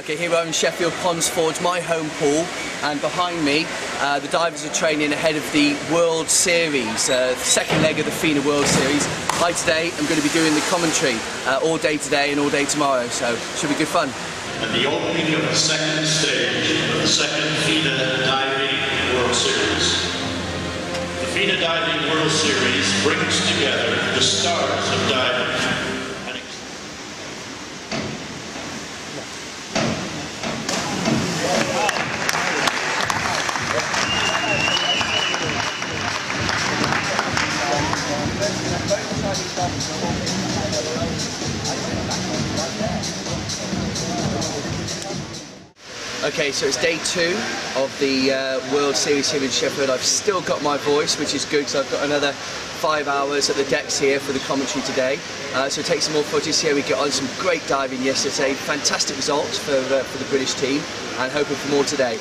Okay, here we are in Sheffield Ponds Forge, my home pool, and behind me the divers are training ahead of the World Series, the second leg of the FINA World Series. I today am going to be doing the commentary all day today and all day tomorrow, so should be good fun. At the opening of the second stage of the second FINA Diving World Series. The FINA Diving World Series brings together the stars of diving. Okay, so it's day two of the World Series here in Sheffield. I've still got my voice, which is good because I've got another 5 hours at the decks here for the commentary today. So take some more footage here. We got on some great diving yesterday, fantastic results for the British team, and hoping for more today.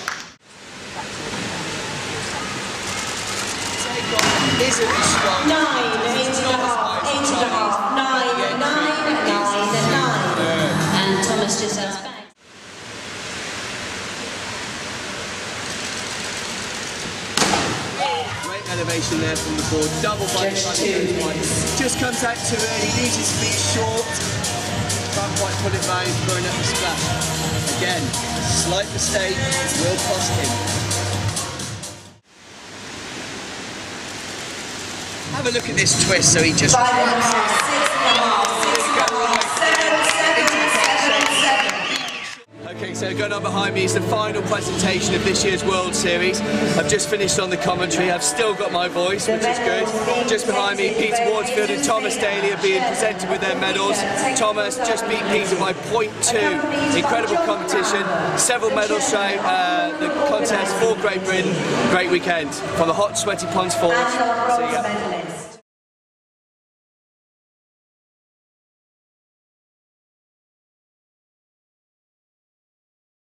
Nine, and Thomas just has back. Great elevation there from the board, double bite, just comes out too early, leaves his feet short, can't quite put it round, throwing up a splash. Again, slight mistake will cost him. Have a look at this twist, so he just... Okay, so going on behind me is the final presentation of this year's World Series. I've just finished on the commentary, I've still got my voice, which is good. Just behind me, Peter Waterfield and Thomas Daly are being presented with their medals. Thomas just beat Peter by 0.2. Incredible competition, several medals shown. The contest for Great Britain. Great weekend. From the hot, sweaty Ponds Forge. See ya.